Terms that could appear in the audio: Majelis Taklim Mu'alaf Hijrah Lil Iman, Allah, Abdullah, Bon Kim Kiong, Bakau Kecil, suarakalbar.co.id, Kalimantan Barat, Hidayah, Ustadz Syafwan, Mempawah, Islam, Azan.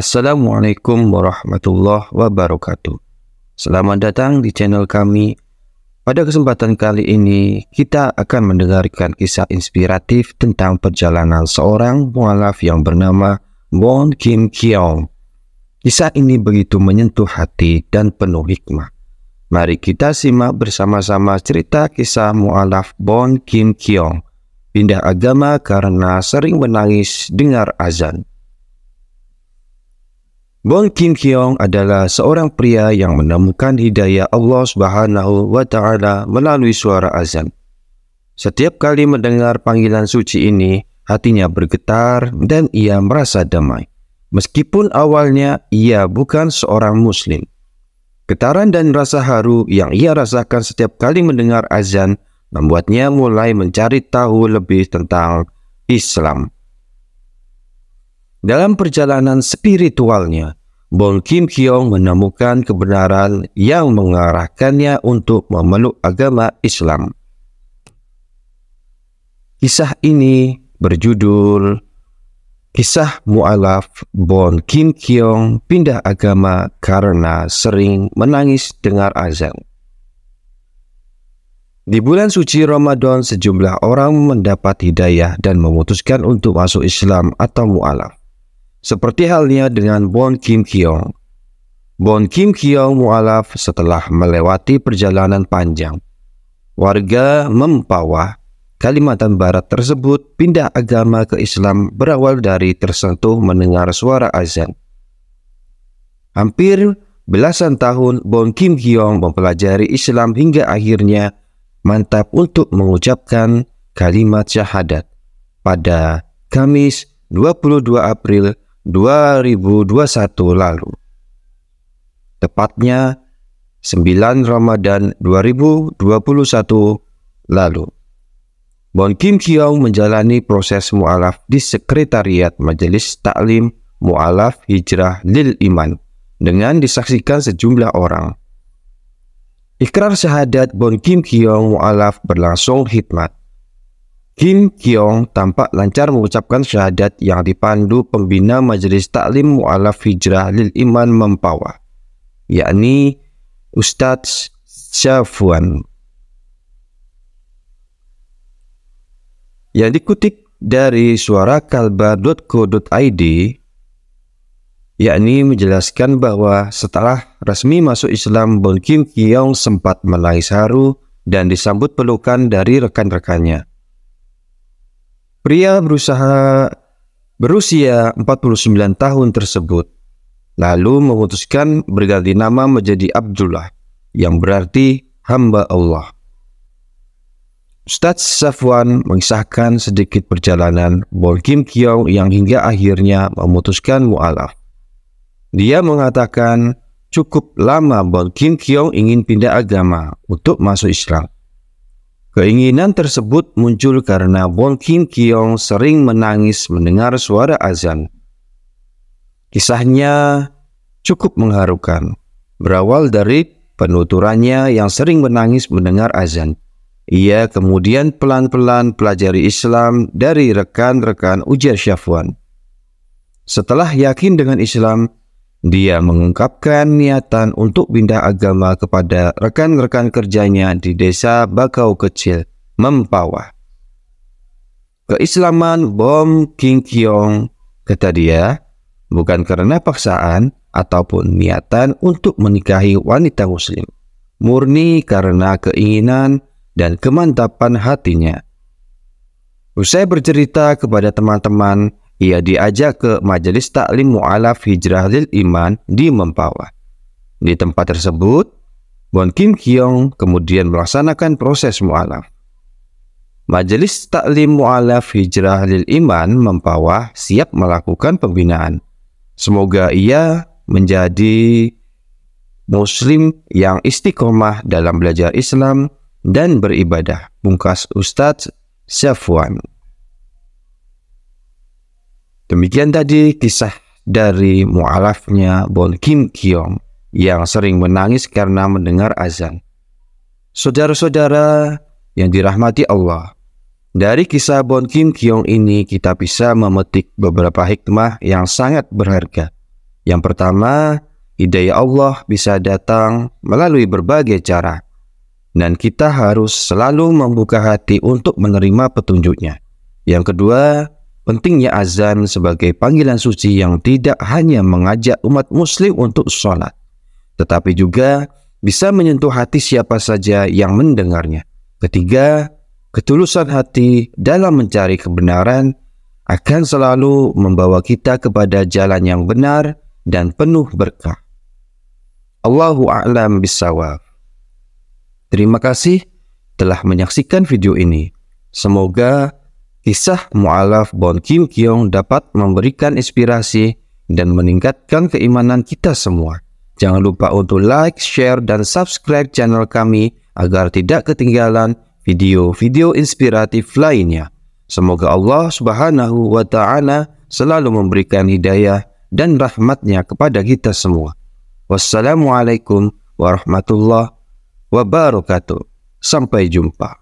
Assalamualaikum warahmatullahi wabarakatuh. Selamat datang di channel kami. Pada kesempatan kali ini, kita akan mendengarkan kisah inspiratif tentang perjalanan seorang mu'alaf yang bernama Bon Kim Kiong. Kisah ini begitu menyentuh hati dan penuh hikmah. Mari kita simak bersama-sama cerita kisah mu'alaf Bon Kim Kiong, pindah agama karena sering menangis dengar azan. Bon Kim Kiong adalah seorang pria yang menemukan hidayah Allah Subhanahu wa Ta'ala melalui suara azan. Setiap kali mendengar panggilan suci ini, hatinya bergetar dan ia merasa damai. Meskipun awalnya ia bukan seorang muslim, getaran dan rasa haru yang ia rasakan setiap kali mendengar azan membuatnya mulai mencari tahu lebih tentang Islam. Dalam perjalanan spiritualnya, Bon Kim Kiong menemukan kebenaran yang mengarahkannya untuk memeluk agama Islam. Kisah ini berjudul Kisah Mu'alaf Bon Kim Kiong Pindah Agama Karena Sering Menangis Dengar Azan. Di bulan suci Ramadan, sejumlah orang mendapat hidayah dan memutuskan untuk masuk Islam atau mu'alaf. Seperti halnya dengan Bon Kim Kiong. Bon Kim Kiong mu'alaf setelah melewati perjalanan panjang. Warga Mempawah, Kalimantan Barat tersebut pindah agama ke Islam berawal dari tersentuh mendengar suara azan. Hampir belasan tahun Bon Kim Kiong mempelajari Islam hingga akhirnya mantap untuk mengucapkan kalimat syahadat pada Kamis 22 April 2021 lalu. Tepatnya 9 Ramadan 2021 lalu. Bon Kim Kiong menjalani proses mu'alaf di Sekretariat Majelis Taklim Mu'alaf Hijrah Lil Iman dengan disaksikan sejumlah orang. Ikrar syahadat Bon Kim Kiong mu'alaf berlangsung hikmat. Kim Kiong tampak lancar mengucapkan syahadat yang dipandu pembina Majelis Taklim Mu'alaf Hijrah Lil Iman Mempawah, yakni Ustadz Syafwan, yang dikutip dari suarakalbar.co.id, yakni menjelaskan bahwa setelah resmi masuk Islam, Bon Kim Kiong sempat menangis haru dan disambut pelukan dari rekan-rekannya. Pria berusia 49 tahun tersebut lalu memutuskan berganti nama menjadi Abdullah, yang berarti hamba Allah. Ustadz Syafwan mengisahkan sedikit perjalanan Bon Kim Kiong yang hingga akhirnya memutuskan mu'alaf. Dia mengatakan cukup lama Bon Kim Kiong ingin pindah agama untuk masuk Islam. Keinginan tersebut muncul karena Bon Kim Kiong sering menangis mendengar suara azan. Kisahnya cukup mengharukan, berawal dari penuturannya yang sering menangis mendengar azan. Ia kemudian pelan-pelan pelajari Islam dari rekan-rekan ujar Syafwan. Setelah yakin dengan Islam, dia mengungkapkan niatan untuk pindah agama kepada rekan-rekan kerjanya di desa Bakau Kecil, Mempawah. Keislaman Bon Kim Kiong, kata dia, bukan karena paksaan ataupun niatan untuk menikahi wanita muslim, murni karena keinginan dan kemantapan hatinya. Usai bercerita kepada teman-teman, ia diajak ke Majelis Taklim Mu'alaf Hijrah Lil Iman di Mempawah. Di tempat tersebut, Bon Kim Kiong kemudian melaksanakan proses mu'alaf. Majelis Taklim Mu'alaf Hijrah Lil Iman Mempawah siap melakukan pembinaan. Semoga ia menjadi muslim yang istiqomah dalam belajar Islam dan beribadah, pungkas Ustadz Syafwan. Demikian tadi kisah dari mu'alafnya Bon Kim Kiong yang sering menangis karena mendengar azan. Saudara-saudara yang dirahmati Allah, dari kisah Bon Kim Kiong ini kita bisa memetik beberapa hikmah yang sangat berharga. Yang pertama, hidayah Allah bisa datang melalui berbagai cara, dan kita harus selalu membuka hati untuk menerima petunjuknya. Yang kedua, pentingnya azan sebagai panggilan suci yang tidak hanya mengajak umat muslim untuk sholat, tetapi juga bisa menyentuh hati siapa saja yang mendengarnya. Ketiga, ketulusan hati dalam mencari kebenaran akan selalu membawa kita kepada jalan yang benar dan penuh berkah. Allahu a'lam bissawab. Terima kasih telah menyaksikan video ini. Semoga kisah mu'alaf Bon Kim Kiong dapat memberikan inspirasi dan meningkatkan keimanan kita semua. Jangan lupa untuk like, share, dan subscribe channel kami agar tidak ketinggalan video-video inspiratif lainnya. Semoga Allah Subhanahu wa Ta'ala selalu memberikan hidayah dan rahmatnya kepada kita semua. Wassalamualaikum warahmatullahi wabarakatuh. Sampai jumpa.